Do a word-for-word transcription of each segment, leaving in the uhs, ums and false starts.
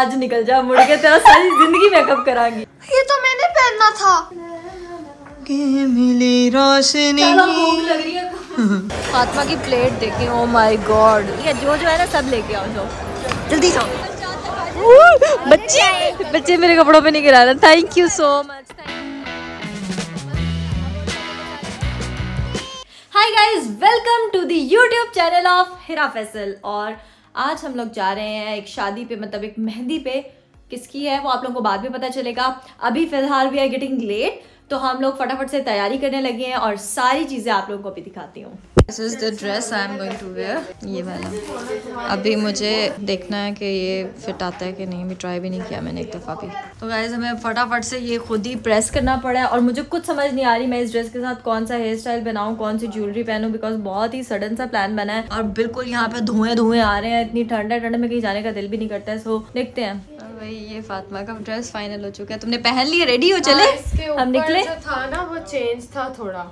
आज निकल जा, मुड़ के तेरा सारी जिंदगी मेकअप कराएंगी। ये तो मैंने पहनना था। के मिली रोशनी। भूख लग रही है। फातिमा की प्लेट देखें, ओ माय गॉड। ये जो जो है ना सब लेके आओ, जो जल्दी जाओ। बच्चे बच्चे मेरे कपड़ों पे नहीं गिरा रहा। Thank you so much. Hi guys, welcome to the YouTube channel of Hira Faisal. और आज हम लोग जा रहे हैं एक शादी पे, मतलब एक मेहंदी पे। किसकी है वो आप लोगों को बाद में पता चलेगा। अभी फिलहाल वी आर गेटिंग लेट, तो हम लोग फटाफट से तैयारी करने लगे हैं और सारी चीज़ें आप लोगों को भी दिखाती हूँ। This is the dress I am going to wear. ये वाला अभी मुझे देखना है कि ये फिट आता है कि नहीं। मैं ट्राई भी नहीं किया मैंने एक दफ़ा भी। तो गाइस हमें फटाफट से ये खुद ही प्रेस करना पड़ा है और मुझे कुछ समझ नहीं आ रही मैं इस ड्रेस के साथ कौन सा हेयर स्टाइल बनाऊँ, कौन सी ज्वेलरी पहनूँ, बिकॉज बहुत ही सडन सा प्लान बना है। और बिल्कुल यहाँ पर धुएँ धुएँ आ रहे हैं, इतनी ठंड है, ठंड में कहीं जाने का दिल भी नहीं करता है। सो देखते हैं। भाई ये फातिमा का ड्रेस फाइनल हो चुका है, तुमने पहन लिया, रेडी हो चले? हम निकले। जो था ना वो चेंज था थोड़ा,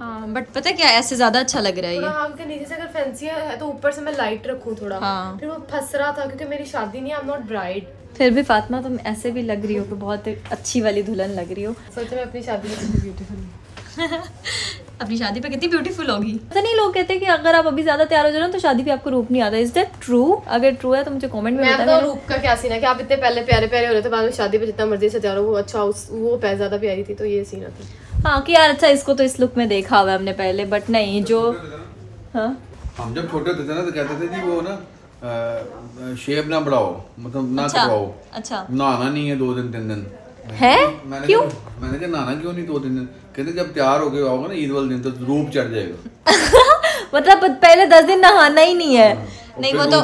हाँ, बट पता क्या ऐसे ज्यादा अच्छा लग रहा है ये। हाँ, के नीचे से अगर फैंसी है तो ऊपर से मैं लाइट रखूँ थोड़ा। हाँ। फिर वो फंस रहा था क्योंकि मेरी शादी नहीं, आई एम नॉट ब्राइड। फिर भी फातिमा तुम ऐसे भी लग रही हो कि बहुत अच्छी वाली दुल्हन लग रही हो। सोचो मैं अपनी शादी में कितनी ब्यूटीफुल अपनी शादी पे कितनी ब्यूटीफुल होगी। पता नहीं लोग कहते हैं कि अगर आप अभी ज्यादा तैयार हो जाओ तो शादी पे आपको रूप नहीं आता। Is that true? अगर ट्रू है तो मुझे कमेंट में बताना। रूप का क्या सीन है कि आप इतने पहले प्यारे प्यारे हो रहे थे, बाद में शादी पे जितना मर्जी से तैयार हो वो अच्छा, वो पैर ज्यादा प्यारी थी तो ये सीन होता। हाँ कि यार अच्छा इसको तो इस लुक में देखा हुआ है हमने पहले, बट नहीं जो हम जब छोटे होते थे ना तो कहते थे वो ना शेप ना बढ़ाओ, मतलब ना कटवाओ। अच्छा नहाना नहीं है दो दिन तीन दिन है? मैंने क्यों? मैंने कहा नाना क्यों नहीं दो दिन? कहते जब तैयार हो गए आओगे ना ईद वाले दिन तो रूप चढ़ जाएगा। मतलब पहले दस दिन नहाना ही नहीं है। नहीं वो तो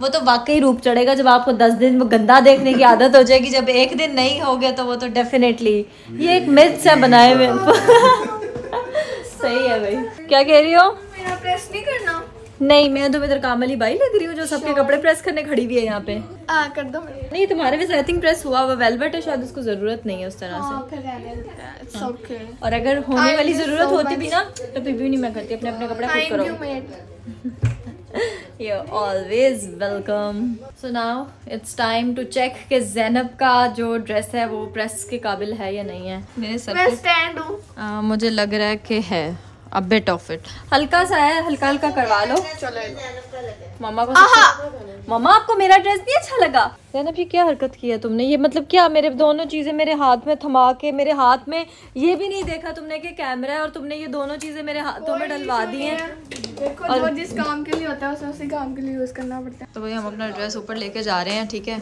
वो तो वाकई रूप चढ़ेगा जब आपको दस दिन वो गंदा देखने की आदत हो जाएगी। जब एक दिन नहीं हो गया तो वो तो डेफिनेटली ये एक मिथ्स है बनाए हुए। सही है भाई। क्या कह रही हो? मेरा प्रेस नहीं करना? नहीं मैं तो इधर काम वाली बाई लग रही हूँ जो सबके कपड़े प्रेस करने खड़ी हुई है यहाँ पे। आ, कर दो। नहीं तुम्हारे वैसे आई थिंक प्रेस हुआ हुआ वेलवेट है शायद, उसको जरूरत नहीं है उस तरह से। It's okay. और अगर होने वाली जरूरत होती भी ना तो रिव्यू नहीं मैं करती, अपने अपने कपड़े खुद करो। You always welcome. So now it's time to check कि ज़ैनब का जो ड्रेस है वो प्रेस के काबिल है या नहीं है। मेरे सब मुझे लग रहा है कि है अ बिट ऑफ इट, हल्का सा है, हल्का हल्का करवा लो। चलो मम्मा को मम्मा आपको मेरा ड्रेस नहीं अच्छा लगा? ज़ैनब ये क्या हरकत की है तुमने? ये मतलब क्या, मेरे दोनों चीज़ें मेरे हाथ में थमा के, मेरे हाथ में ये भी नहीं देखा तुमने कि कैमरा है और तुमने ये दोनों चीज़ें मेरे हाथों में डलवा दी हैं। देखो और जिस काम के लिए होता है उसे उसी काम के लिए यूज़ करना पड़ता है। तो भाई हम अपना ड्रेस ऊपर लेके जा रहे हैं, ठीक है।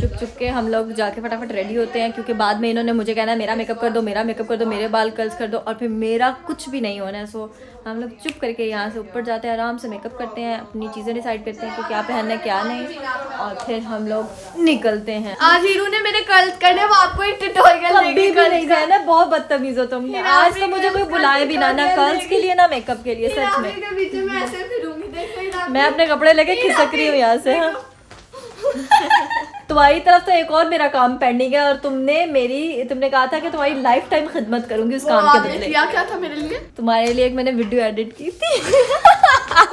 चुप चुप के हम लोग जाके फटाफट रेडी होते हैं क्योंकि बाद में इन्होंने मुझे कहना है मेरा मेकअप कर दो, मेरा मेकअप कर दो, मेरे बाल कर्ल्स कर दो, और फिर मेरा कुछ भी नहीं होना है। सो हम लोग चुप करके यहाँ से ऊपर जाते हैं, आराम से मेकअप करते हैं, अपनी चीज़ें डिसाइड करते हैं कि क्या पहनना है क्या नहीं, और फिर हम लोग निकलते हैं। आज हीरू ने मेरे कर्ल्स करने, वो आपको एक ट्यूटोरियल देगी। कर्ल्स करना बहुत बदतमीज़ हो तुम। आज तो मुझे कोई बुलाए भी ना, ना कर्ल्स के लिए ना मेकअप के लिए। सच में मैं ऐसे फिरूंगी, देखो मैं अपने कपड़े लेके खिसक रही हूँ यहाँ से। तुम्हारी तरफ से एक और मेरा काम पेंडिंग है और तुमने मेरी तुमने कहा था कि तुम्हारी लाइफ टाइम खिदमत करूंगी उस काम के बदले। क्या क्या था मेरे लिए? तुम्हारे लिए एक मैंने वीडियो एडिट की थी।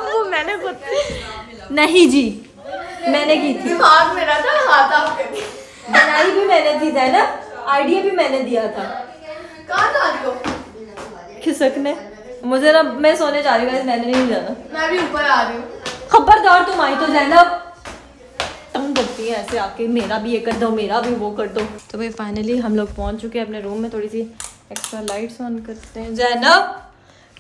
वो मैंने खुद नहीं जी मैंने की थी। दिमाग मेरा था, हाथ आपके थे। बनाई भी मैंने थी ज़ैनब, आइडिया भी मैंने दिया था। कहा खिसकने मुझे ना, मैं सोने जा रही हूँ, मैंने नहीं जाना। मैं भी ऊपर आ रही हूँ। खबरदार तुम आई तो ज़ैनब, तुम करती है ऐसे आके मेरा भी ये कर दो, मेरा भी वो कर दो। तो भाई फाइनली हम लोग पहुँच चुके हैं अपने रूम में। थोड़ी सी एक्स्ट्रा लाइट्स ऑन करते हैं। ज़ैनब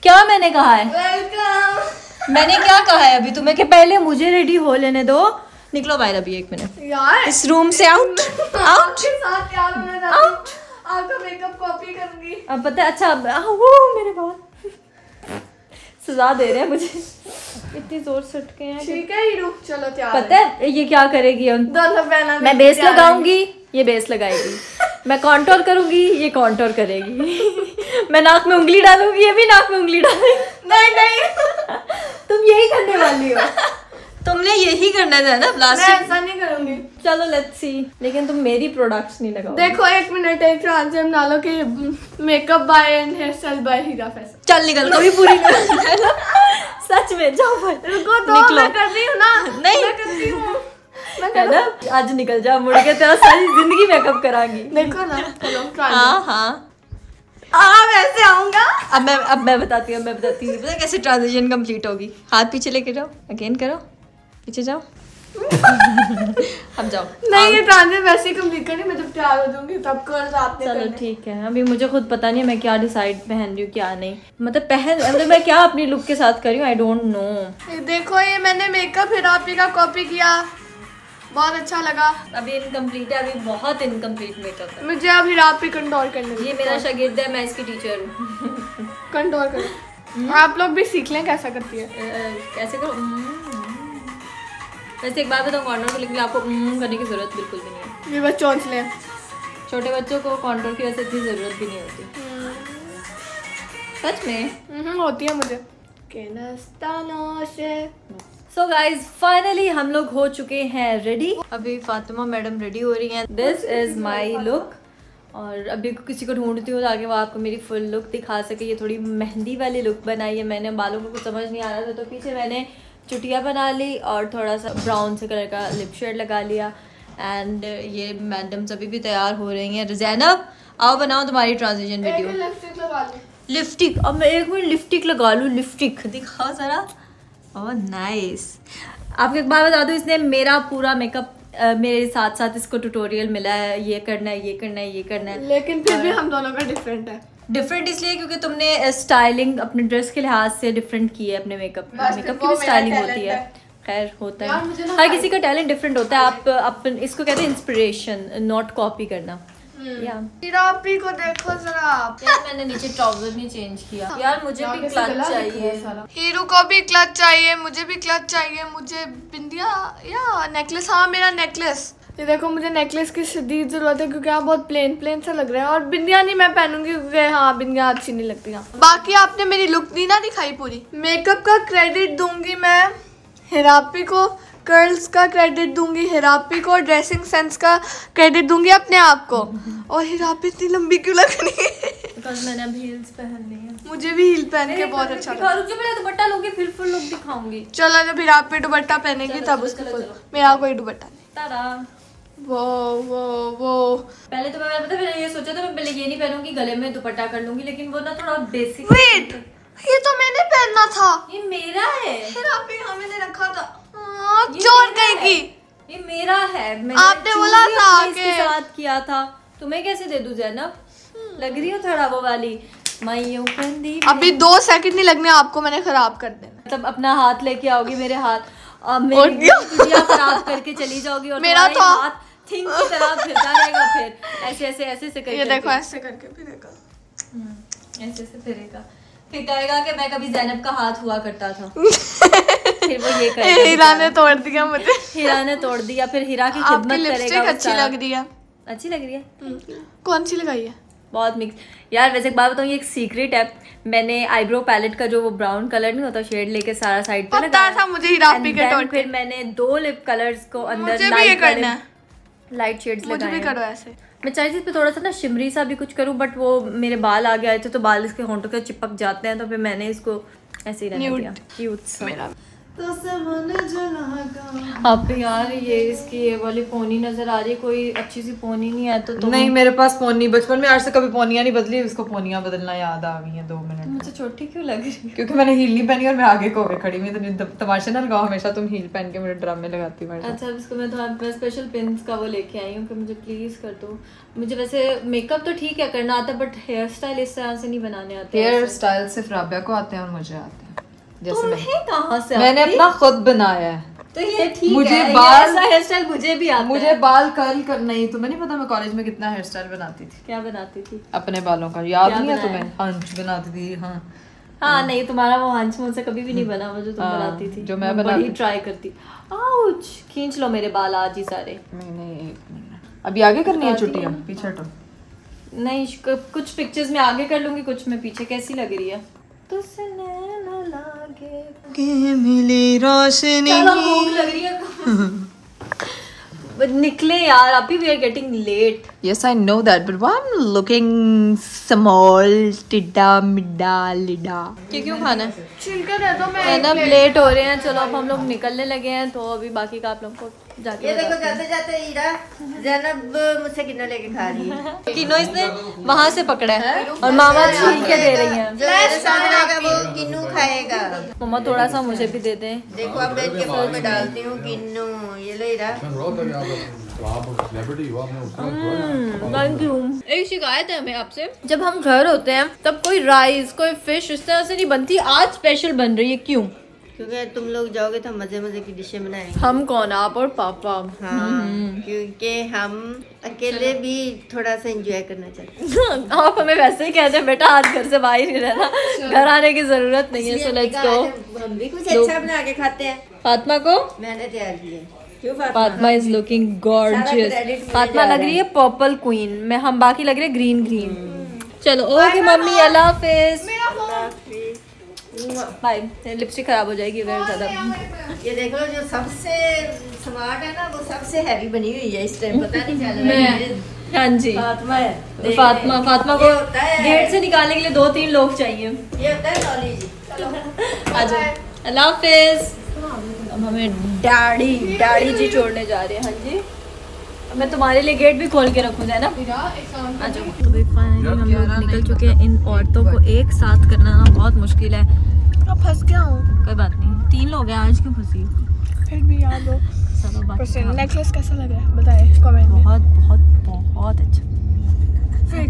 क्या मैंने कहा है? वेलकम। मैंने क्या कहा है अभी तुम्हें कि पहले मुझे रेडी हो लेने दो। निकलो बाहर अभी एक मिनट यार इस रूम से। Out out. आपका मेकअप कॉपी करूंगी अब पता है। अच्छा मेरे बाल सजा दे रहे हैं मुझे, इतनी जोर से उठके हैं। ठीक है हीरू चलो तैयार। पता है ये क्या करेगी? मैं बेस लगाऊंगी, ये बेस लगाएगी। मैं कॉन्टोर करूंगी, ये कॉन्टोर करेगी। मैं नाक में उंगली डालूंगी, ये भी नाक में उंगली डालेगी। नहीं नहीं तुम यही करने वाली हो। तुमने यही करना था ना प्लास्टिक। मैं ऐसा नहीं करूंगी। चलो लेट्स सी। लेकिन तुम मेरी प्रोडक्ट्स नहीं लगाओ। देखो एक मिनट एक ट्रांसफॉर्म डालो कि makeup by and hair style by Hira Faisal. चल निकल कभी पूरी नहीं। सच में जाओ भाई। रुको तो मैं कर रही हूं ना। नहीं मैं करती हूं। मैं आज निकल जा, मुड़ के तेरा सारी जिंदगी मेकअप करांगी। देखो ना, हाँ हाँ हाँ वैसे आऊंगा। अब मैं अब मैं बताती हूँ मैं बताती हूँ पता कैसे ट्रांजिशन कंप्लीट होगी। हाथ पीछे लेके जाओ, अगेन करो, पीछे जाओ। अब जाओ। नहीं ये ट्रांजिशन वैसे ही कंप्लीट करनी, मैं जब तैयार हो दूंगी तब कर जाते हैं। चलो ठीक है, अभी मुझे खुद पता नहीं है मैं क्या डिसाइड पहन रही हूँ क्या नहीं, मतलब पहन मतलब मैं क्या अपनी लुक के साथ कर रही हूँ, आई डोंट नो। देखो ये मैंने मेकअप हिरा फी का कॉपी किया, बहुत अच्छा लगा। अभी इनकम्प्लीट है, अभी बहुत इनकम्प्लीट मेकअप है। मुझे अब हिरा पे कंट्रोल करना है। ये मेरा शागिर्द है, मैं इसकी टीचर हूँ। कंट्रोल करो, आप लोग भी सीख लें कैसा करती है। कैसे करो? वैसे एक बात बताऊँ, कॉन्ट्रोल को लेकर आपको करने की जरूरत बिल्कुल भी नहीं है। ये बस चोंच लें, छोटे बच्चों को कॉन्ट्रोल की वैसे इतनी जरूरत भी नहीं होती सच में, होती है मुझे। सो गाइज फाइनली हम लोग हो चुके हैं रेडी। अभी फातिमा मैडम रेडी हो रही हैं। दिस इज माई लुक, और अभी किसी को ढूंढती हूँ ताकि वो आपको मेरी फुल लुक दिखा सके। ये थोड़ी मेहंदी वाली लुक बनाई है मैंने, बालों को कुछ समझ नहीं आ रहा था तो पीछे मैंने चुटिया बना ली और थोड़ा सा ब्राउन से कलर का लिप शेड लगा लिया। एंड ये मैडम्स अभी भी तैयार हो रही हैं। ज़ैनब आओ बनाओ तुम्हारी ट्रांजिशन वीडियो। लिपस्टिक, अब मैं एक मिनट लिपस्टिक लगा लूँ, लिपस्टिक दिखाओ ज़रा। Oh nice. आपको एक बार बता दूँ, इसने मेरा पूरा मेकअप मेरे साथ साथ इसको ट्यूटोरियल मिला है, ये करना है ये करना है ये करना है, लेकिन फिर भी हम दोनों का डिफरेंट है। डिफरेंट इसलिए क्योंकि तुमने स्टाइलिंग अपने ड्रेस के लिहाज से डिफरेंट की है अपने मेकअप में। मेकअप की भी स्टाइलिंग होती है, खैर होता है, हर किसी का टैलेंट डिफरेंट होता है। आप अपन इसको कहते हैं इंस्पिरेशन, नॉट कॉपी करना। हिरापी को देखो जरा आप। मैंने नीचे ट्राउजर नहीं चेंज किया यार, मुझे भी क्लच चाहिए। हीरू को भी क्लच चाहिए, मुझे भी क्लच चाहिए, मुझे बिंदिया या नेकलेस। हाँ मेरा नेकलेस, ये देखो मुझे नेकलेस की शदीद जरूरत है क्योंकि आप बहुत प्लेन प्लेन सा लग रहे हैं। और बिंदिया नहीं मैं पहनूंगी क्योंकि हाँ बिंदिया अच्छी नहीं लगती। बाकी आपने मेरी लुक नहीं ना दिखाई पूरी। मेकअप का क्रेडिट दूंगी मैं हिरापी को, कर्ल्स का क्रेडिट दूंगी हिरापी को, ड्रेसिंग सेंस का क्रेडिट दूंगी अपने आप को। और हिरापी इतनी लंबी क्यों लग रही है? बिकॉज़ मैंने अभी हील्स पहननी है। मुझे भी हील पहन के बहुत अच्छा लगा। रुक जाओ, मैं दुपट्टा लूंगी फिर फुल लुक दिखाऊंगी। चलो जब हिरापी दुपट्टा पहनेगी तब उसको फुल, मेरा कोई दुपट्टा नहीं। वो वो वो पहले तो मैं पता मैंने ये सोचा था मैं पहले ये नहीं पहनूंगी, गले में दुपट्टा कर लूंगी, लेकिन वो ना थोड़ा बेसिक। वेट, ये तो मैंने पहनना था, ये मेरा है हिरापी। हाँ मैंने रखा था, चोर गई की ये मेरा है। मैंने आपने बोला था के साथ किया था, तुम्हें कैसे दे दूं ज़ैनब? लग रही हो थोड़ा वो वाली मायूं कंदी। अभी दो सेकंड नहीं लगने आपको, मैंने खराब कर देना। मतलब अपना हाथ लेके आओगी मेरे हाथ और मेरी खराब करके चली जाओगी और मेरा तो हाथ थिंक की तरह फिरता रहेगा। फिर ऐसे ऐसे ऐसे ऐसे करके, ये देखो ऐसे करके फिरेगा, ऐसे ऐसे फिरेगा, फिर कहेगा कि मैं कभी ज़ैनब का हाथ हुआ करता था। फिर वो ये करेगा, हिरा ने तोड़ दिया मुझे, हिरा ने तोड़ दिया। फिर हिरा की खिदमत करेगा। अच्छी लग रही है, अच्छी लग रही है। कौन सी लगाई है? बहुत मिक्स यार। वैसे एक बात बताऊँ, ये एक सीक्रेट है, मैंने आईब्रो पैलेट का जो वो ब्राउन कलर नहीं होता शेड लेके सारा साइड पे लगाया था मुझे हिरा पे के तौर पे। फिर मैंने दो लिप कलर्स को अंदर लाइट करना, लाइट शेड्स लगाए। करो ऐसे। मैं चाहिए इस पे थोड़ा सा ना शिमरी सा भी कुछ करूँ, बट वो मेरे बाल आगे आए थे तो बाल इसके होंठों के चिपक जाते हैं, तो फिर मैंने इसको ऐसे ही रहने दिया। क्यूट मेरा तो आप यार। ये इसकी ये वाली पोनी नजर आ रही है, कोई अच्छी सी पोनी नहीं है तो तुम? नहीं मेरे पास पोनी, बचपन में आज से कभी पोनियां नहीं बदली, उसको पोनियां बदलना याद आ गई है। दो मिनट मुझे छोटी क्यों लग रही? क्योंकि मैंने हील नहीं पहनी और मैं आगे को खड़ी हुई। तो तमाशा ना लगाओ, हमेशा तुम हील पहन के मेरे ड्रामे लगाती हो। अच्छा इसको मैं थोड़ा स्पेशल पिन का वो लेके आई हूँ कि मुझे प्लीज कर दो। मुझे वैसे मेकअप तो ठीक है करना आता, बट हेयर स्टाइल इस तरह से नहीं बनाने आते। हेयर स्टाइल सिर्फ राबिया को आते हैं और मुझे आते हैं। जैसे कहाँ से मैंने अपना खुद बनाया है तो ये ठीक है। मुझे बाल हेयर स्टाइल मुझे भी आता है। मुझे बाल कर्ल करना ही, तुम्हें नहीं पता मैं कॉलेज में कितना हेयर स्टाइल बनाती थी। क्या बनाती थी? अपने बालों का याद नहीं है तुम्हें? हंच बनाती थी। हाँ हाँ नहीं तुम्हारा वो हंच मुझसे कभी भी नहीं बना वो जो तुम बनाती थी, जो मैं बनाती थी। ट्राई करती, आउच खींच लो मेरे बाल आज ही सारे। नहीं अभी आगे करनी है छुट्टियाँ, पीछे हटो। नहीं कुछ पिक्चर्स में आगे कर लूंगी, कुछ में पीछे। कैसी लग रही है? मिली रोशनी, भूख लग रही है। निकले यार अभी, we are getting late. Yes I know that, but why I am looking small, टिड्डा मिड्डा लिडा। क्यों खाना है? चिल कर रहा था मैं। लेट हो रहे हैं, चलो अब हम लोग निकलने लगे हैं, तो अभी बाकी का आप लोगों को ये देखो जाते जाते हीरा ज़ैनब मुझसे किन्नो लेके खा रही है। किन्नो इसने वहाँ से पकड़ा है और मामा छीन के दे रही हैं। जो मेरे सामने आएगा वो किन्नू खाएगा। मामा थोड़ा सा मुझे भी दे दें। देखो अब मैं इसके मुँह में डालती हूँ किन्नू। ये लो हीरा। Thank you. एक शिकायत है हमें आपसे, जब हम घर होते हैं तब कोई राइस कोई फिश इस तरह से नहीं बनती, आज स्पेशल बन रही है क्यों? क्योंकि तुम लोग जाओगे तो मजे मजे की डिशें बनाएंगे। हम कौन, आप और पापा। हाँ, क्योंकि हम अकेले भी थोड़ा सा एंजॉय करना चाहते हैं। आप हमें वैसे ही कहते हैं बेटा आज घर से बाहर ही रहना, घर आने की जरूरत नहीं है। सो लेट्स गो, हम भी कुछ अच्छा बना के खाते हैं। फातिमा को मैंने तैयार किया। Fatima is looking gorgeous. Fatima लग रही है पर्पल क्वीन में, हम बाकी लग रहे हैं ग्रीन ग्रीन। चलो ओके मम्मी, अल्लाह हाफिज़। बाय। लिपस्टिक खराब हो जाएगी ज़्यादा। ये देख लो, जो सबसे स्मार्ट है ना वो सबसे हैवी बनी हुई है इस टाइम, पता नहीं चल रहा है। हाँ जी फातिमा है। फातिमा फातिमा को गेट से निकालने के लिए दो तीन लोग चाहिए। ये होता है नॉलेज। आ जाओ, अल्लाह हाफिज़। अब हमें डैडी डैडी जी छोड़ने जा रहे हैं। हाँ जी, मैं तुम्हारे लिए गेट भी खोल के रखूँ ना। आज तो भाई फाइनली हम लोग निकल चुके हैं। इन औरतों को एक साथ करना ना बहुत मुश्किल है। अब फंस गया हूँ, कोई बात नहीं, तीन लोग हैं आज, क्यों फंसी? फिर भी याद हो चलो। नेकलेस कैसा लग रहा है बताए कमेंट में। बहुत बहुत बहुत अच्छा। बहुत अच्छा।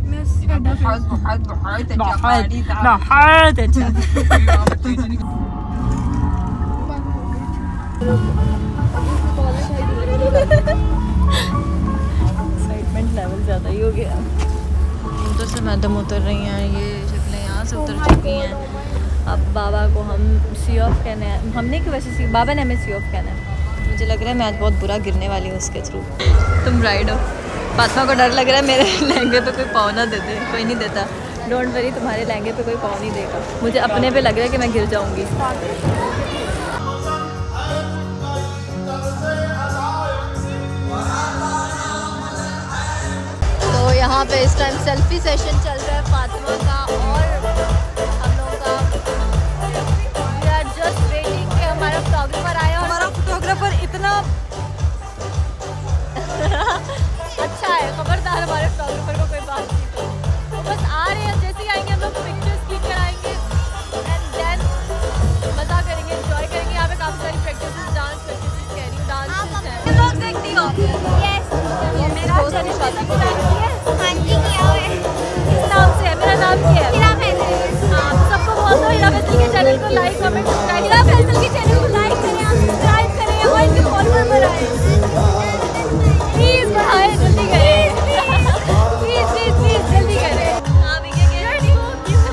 एक्साइटमेंट लेवल ज़्यादा ही हो गया। तो से मैडम उतर रही हैं, ये शक्लें यहाँ से उतर चुकी हैं। अब बाबा को हम सी ऑफ कहना है, हमने की वैसे सी बाबा ने हमें सी ऑफ कहना है। मुझे लग रहा है मैं आज बहुत बुरा गिरने वाली हूँ उसके थ्रू। तुम ब्राइड हो। फातिमा को डर लग रहा है मेरे लहंगे पे कोई पाँव ना दे दे। कोई नहीं देता, डोंट वरी, तुम्हारे लहंगे पे कोई पाँव नहीं देगा। मुझे अपने पे लग रहा है कि मैं गिर जाऊँगी। तो यहाँ पे इस टाइम सेल्फी सेशन चल रहा है फातिमा का और हम लोग का। वी आर जस्ट वेटिंग कि हमारा फोटोग्राफर आया। हमारा फोटोग्राफर इतना अच्छा है, खबरदार हमारे फोटोग्राफर को कोई बात नहीं। तो वो बस आ रहे हैं, जैसे ही आएंगे हम लोग पिक्चर्स क्लिक कराएंगे एंड देन मज़ा करेंगे, इन्जॉय करेंगे। यहाँ पे काफ़ी सारी प्रैक्टिस, डांस प्रैक्टिस कह रही हूँ, डांस लोग देखती हो। बहुत सारी शादी को चैनल को like comment subscribe Hira Faisal के चैनल को लाइक करें, सब्सक्राइब करें और इनके फॉलोअर बढ़ाएं। प्लीज बढ़ाएं, जल्दी करें, प्लीज प्लीज प्लीज जल्दी करें। आप इनके गेट को किस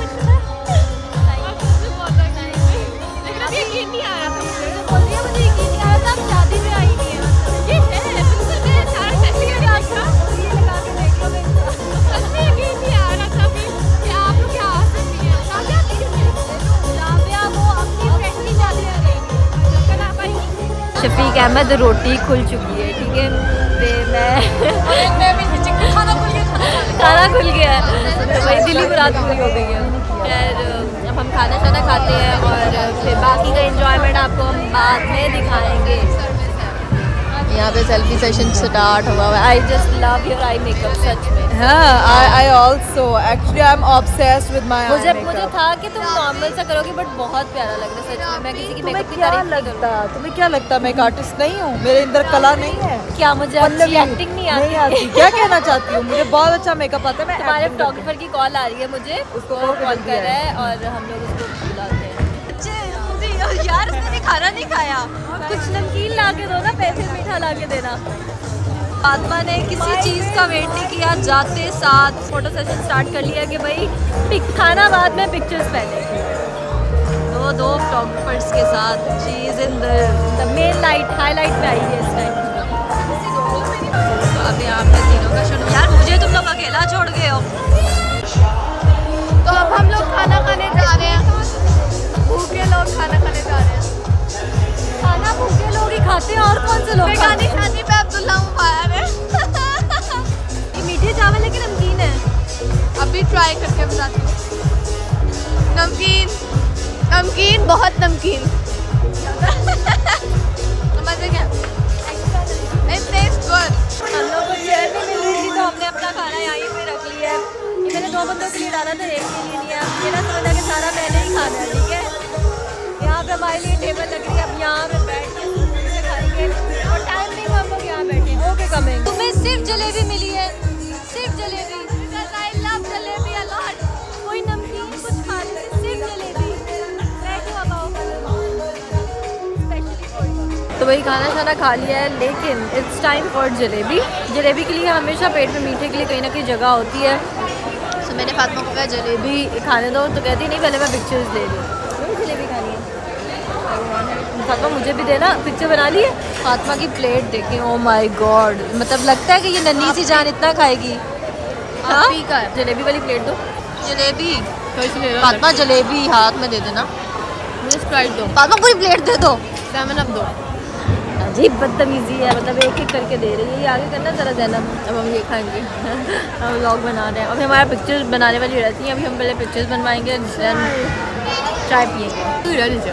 लाइक से बहुत टाइम है, लेकिन अब यकीन नहीं आ रहा मुझे। बोल दिया मुझे यकीन नहीं आ रहा था, आप शादी में आई नहीं हो। ये है बिल्कुल मेरे सारे फैसल के आज का ये लगा के देख लो। मैं यकीन नहीं आ रहा था कि आप लोग क्या आ सकती हैं। शादी शफीक अहमद रोटी खुल चुकी है, ठीक है। तो मैं खाना खुल गया है, तो वही दिल्ली मुराद पूरी हो गई है। फिर अब हम खाना शाना खाते हैं और फिर बाकी का एंजॉयमेंट आपको हम बाद में दिखाएंगे। यहाँ पे सेल्फी सेशन स्टार्ट हुआ हुआ है। I just love your eye makeup, सच में। हाँ, I I also actually I am obsessed with my eye makeup. मुझे था कि तुम नॉर्मल सा करोगे बट बहुत प्यारा लग रहा है सच में। मैं किसी की मेकअप की तारीफ नहीं करता। तुम्हें क्या लगता है मैं एक आर्टिस्ट नहीं हूँ? मेरे अंदर कला नहीं है क्या? मुझे अच्छी एक्टिंग नहीं आती, नहीं आती। क्या कहना चाहती हूँ? मुझे बहुत अच्छा मेकअप आता है। मैं हमारे फोटोग्राफर की कॉल आ रही है, मुझे उसको कॉल कर रहा है और हम लोग उसको बुलाते हैं। यार उसने खाना नहीं खाया, कुछ नमकीन ला के दो ना, पैसे मीठा ला के देना। फातिमा ने किसी चीज़ का वेट नहीं किया, जाते साथ फोटो सेशन स्टार्ट कर लिया कि भाई खाना बाद में, पिक्चर्स पहले। दो दो फोटोग्राफर्स के साथ चीज़ in the main light highlight में आई है इस टाइम। तो अभी आपने तीनों का शो, यार मुझे तुम लोग अकेला छोड़ गए हो। तो अब हम लोग खाना खाने जा रहे हैं। भूखे लोग खाना खाने जा रहे हैं। खाना भूखे लोग ही खाते हैं, और कौन से लोग? बिरयानी खाने पे अब्दुल्ला मुबारक है। ये मीठे चावल लेकिन नमकीन है। अभी ट्राई करके बताती हूँ। नमकीन नमकीन बहुत नमकीन। मज़े क्या? And taste good. हम लोग को चेयर भी मिल रही थी तो हमने अपना खाना यहीं पे रख लिया है। ये मैंने दो बंदों के लिए डाला था, एक के लिए लिया। मेरा सोचा कि सारा मैंने ही खाना है, ठीक है। यहाँ पे हमारे लिए टेबल लग रही है, अब यहाँ पे बैठ के खाएंगे और टाइम भी हम लोग यहाँ बैठे। ओके कमेंगे, तुम्हें सिर्फ जलेबी मिली है, सिर्फ jalebi. I love jalebi a lot. कोई नमकीन कुछ खा ले, सिर्फ जलेबी। तो वही खाना खाना खा लिया है, लेकिन it's time for jalebi. Jalebi के लिए हमेशा पेट में मीठे के लिए कहीं ना कहीं जगह होती है। सो so, मैंने फातिमा को कहा जलेबी खाने दो, तो कहती नहीं पहले मैं पिक्चर्स दे दूँ। मुझे जलेबी खानी है फातिमा, मुझे भी देना। पिक्चर बना ली है। फातिमा की प्लेट देखें, ओ माय गॉड, मतलब लगता है कि ये नन्ही सी जान इतना खाएगी। हाँ, जलेबी वाली प्लेट दो। जलेबी फातिमा, जलेबी हाथ में दे देना। स्प्राइट दो फातिमा, पूरी प्लेट दे दो। सेवन अप दो। अजीब बदतमीजी है, मतलब एक एक करके दे रही है। ये आगे करना ज़रा ज़ैनब। अब हम ये खाएंगे, हम व्लॉग बना रहे हैं। अभी हमारा पिक्चर्स बनाने वाली रहती हैं, अभी हम पहले पिक्चर्स बनवाएंगे, चाय पिएंगे।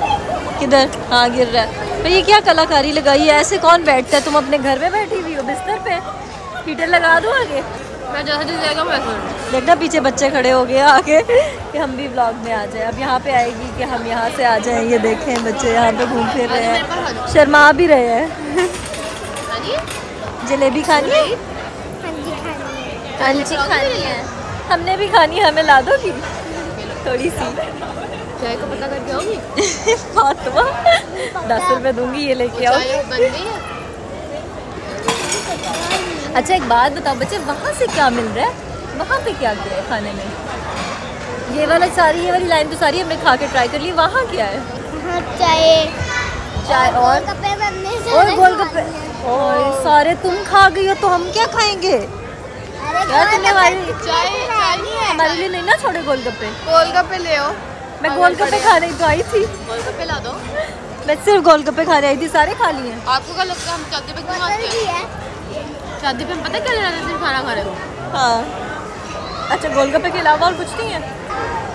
किधर? हाँ गिर रहा है। पर ये क्या कलाकारी लगाई है, ऐसे कौन बैठता है? तुम अपने घर में बैठी हुई हो बिस्तर पे, हीटर लगा दो आगे। मैं जैसा चल जाएगा वैसे देखना। पीछे बच्चे खड़े हो गए आगे कि हम भी व्लॉग में आ जाए। अब यहाँ पे आएगी कि हम यहाँ से आ जाएं। ये देखें बच्चे यहाँ पे घूम फिर रहे हैं, शर्मा भी रहे हैं। जलेबी खानी है, कंची खानी है, हमने भी खानी, हमें ला दो कि थोड़ी सी। चाय का पता करके आओगी फातिमा? दस रुपये दूंगी, ये लेके आओ। अच्छा एक बात बताओ बच्चे, वहाँ से क्या मिल रहा है, वहाँ पे क्या क्या है खाने में? ये वाला सारी, ये वाली लाइन तो सारी हमने खा के ट्राई कर ली। वहाँ क्या है? हाँ, चाय चाय और गोलगप्पे। और गोलगप्पे और सारे तुम खा गई हो, तो हम क्या खाएंगे? यार तुमने हमारे लिए नहीं ना छोड़े गोलगप्पे। गोलगप्पे ले आओ, मैं गोलगप्पे खाने तो आई थी। गोलगप्पे ला दो। मैं सिर्फ गोलगप्पे खाने आई थी, सारे खा लिए। आपको क्या लगता है हम चलते पे क्यों आते हैं? शादी पे हम पता क्या लेना था, खाना खा रहे हो। हाँ अच्छा, गोलगप्पे के अलावा और कुछ नहीं है?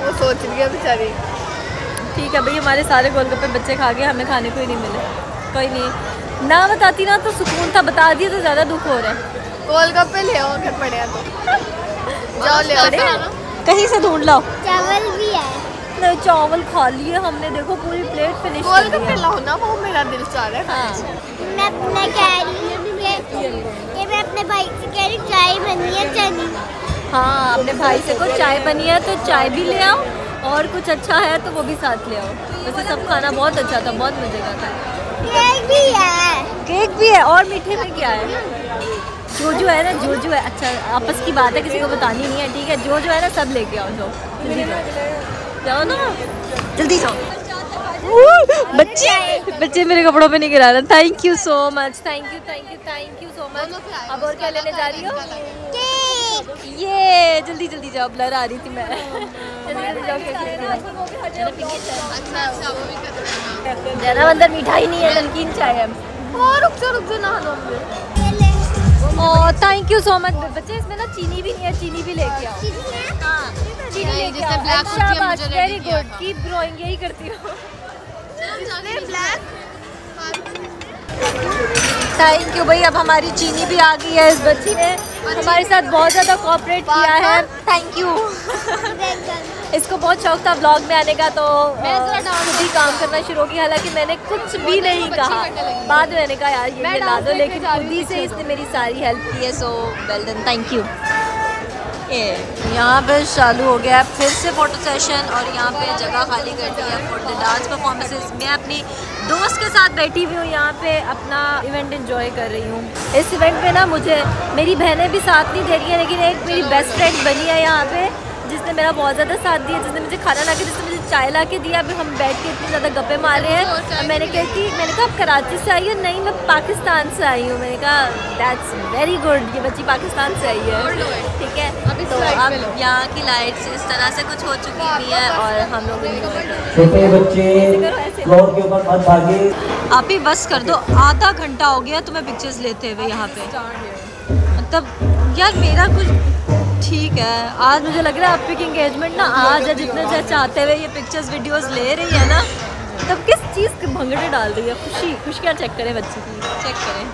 वो सोच रही है बेचारी। ठीक है भाई, हमारे सारे गोलगप्पे बच्चे खा गए, हमें खाने को ही नहीं मिले। कोई नहीं, ना बताती ना तो सुकून था, बता दिए तो ज़्यादा दुख हो रहा है। गोलगप्पे ले आओ, अगर पड़े तो जाओ ले आओ, कहीं से ढूंढ लाओ। चावल भी है, चावल खा लिए हमने, देखो पूरी प्लेट फिनिश। गोलगप्पे लाओ ना, वो मेरा दिल चाह रहा है। मैं अपने भाई से कह रही, चाय बनी है चनी। हाँ, अपने भाई से को चाय बनी है तो चाय भी ले आओ, और कुछ अच्छा है तो वो भी साथ ले आओ। वैसे सब खाना बहुत अच्छा था, बहुत मजे का था। केक भी है, केक भी है। और मीठे में क्या है? जोजो है ना, जोजो है। अच्छा आपस की बात है, किसी को बतानी नहीं है, ठीक है। जोजो है ना, सब लेके आओ, जाओ जाओ ना, जल्दी जाओ। बच्चे बच्चे मेरे कपड़ों पे नहीं गिरा रहा। Thank you so much, thank you thank you thank you so much. अब और क्या लेने जा रही हो? ये जल्दी जल्दी जाओ, ब्लर आ रही थी मैं। ज़रा अंदर मिठाई नहीं है, नमकीन चाय है। रुक जाओ रुक जाओ, नहा लो। थैंक यू सो मच बच्चे। इसमें ना चीनी भी नहीं है, चीनी भी लेके आओ। वेरी गुड, कीप ग्रोइंग, यही करती हो। थैंक यू भाई। अब हमारी चीनी भी आ गई है। इस बच्ची ने हमारे साथ बहुत ज़्यादा कोऑपरेट किया है, थैंक यू। इसको बहुत शौक था ब्लॉग में आने का, तो मैं खुद ही काम करना शुरू हो गई। हालांकि मैंने कुछ भी नहीं कहा, बाद में मैंने कहा यार ये मिला दो, लेकिन खुद ही से इसने मेरी सारी हेल्प की है। So well done, thank you. यहाँ पर चालू हो गया फिर से फोटो सेशन, और यहाँ पे जगह खाली कर दी है फॉर द डांस परफॉर्मेंसेस। मैं अपनी दोस्त के साथ बैठी हुई हूँ यहाँ पे, अपना इवेंट एंजॉय कर रही हूँ। इस इवेंट में ना मुझे मेरी बहनें भी साथ नहीं दे रही हैं, लेकिन एक मेरी बेस्ट फ्रेंड बनी है यहाँ पे, जिसने मेरा बहुत ज़्यादा साथ दिया, जिसने मुझे खाना ला के, जिसने मुझे चाय ला के दिया। अभी हम बैठ के इतने ज़्यादा गप्पे मार रहे हैं। और मैंने कहा कि मैंने कहा आप कराची से आई हो? नहीं, मैं पाकिस्तान से आई हूँ। मैंने कहा दैट्स वेरी गुड, ये बच्ची पाकिस्तान से आई है, ठीक है। तो अब यहाँ की लाइट्स इस तरह से कुछ हो चुकी हुई है, और हम लोग छोटे बच्चे फ्लोर के ऊपर मत भागिए। आप ही बस कर दो, आधा घंटा हो गया तुम्हें पिक्चर्स लेते हुए यहाँ पे। मतलब यार मेरा कुछ ठीक है, आज मुझे लग रहा है आपकी इंगेजमेंट ना आज है, जितने जैसे चाहते हुए ये पिक्चर्स वीडियोस ले रही है ना, तब किस चीज़ के भंगड़े डाल रही है। खुशी खुशी क्या चेक करें, बच्चे की चेक करें।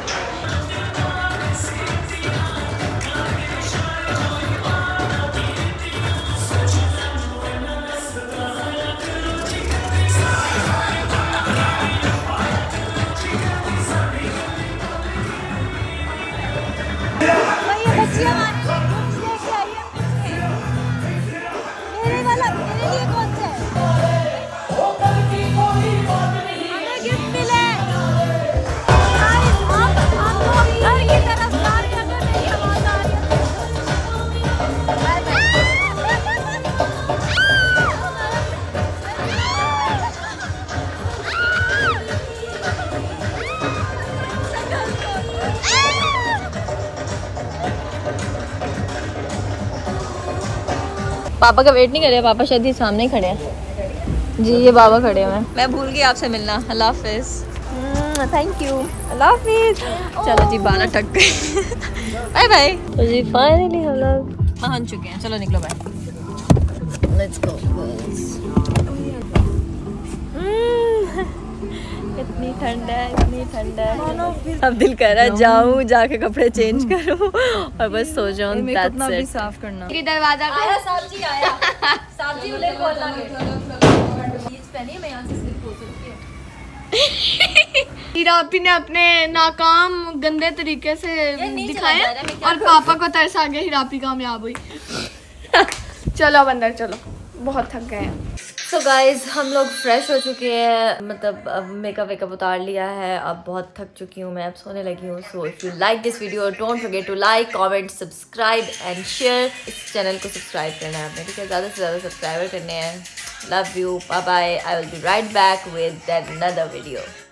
पापा का वेट नहीं कर रहे, पापा शायद ही सामने ही खड़े हैं जी, ये बाबा खड़े हैं। मैं भूल गई आपसे मिलना, अल्लाह हाफिज़। थैंक यू, अल्लाह हाफिज़। चलो जी बाला टक गए, बाय बाय। तो जी फाइनली हम लोग पहुँच चुके हैं, चलो निकलो बाय, लेट्स गो। इतनी ठंड है, इतनी ठंड है, अब दिल कर रहा है जाऊँ जाके कपड़े चेंज करूँ और बस सो जाऊँ। साफ करना दरवाजा साहब जी आया, साहब जी उन्हें खोलना पहनी, मैं यहाँ से सिर्फ हो सकती हूँ। हीरा आपी ने अपने नाकाम गंदे तरीके से दिखाया और पापा को तरस आ गया, हीरा आपी कामयाब हुई। चलो अंदर चलो, बहुत थक गए हैं। सो so गाइज़ हम लोग फ्रेश हो चुके हैं, मतलब अब मेकअप वेकअप उतार लिया है, अब बहुत थक चुकी हूँ मैं, अब सोने लगी हूँ। So if you like this video don't forget to like comment subscribe and share. इस चैनल को सब्सक्राइब करना है आपने, ठीक है, ज़्यादा से ज़्यादा सब्सक्राइबर करने हैं। Love you, bye bye. I will be right back with another video.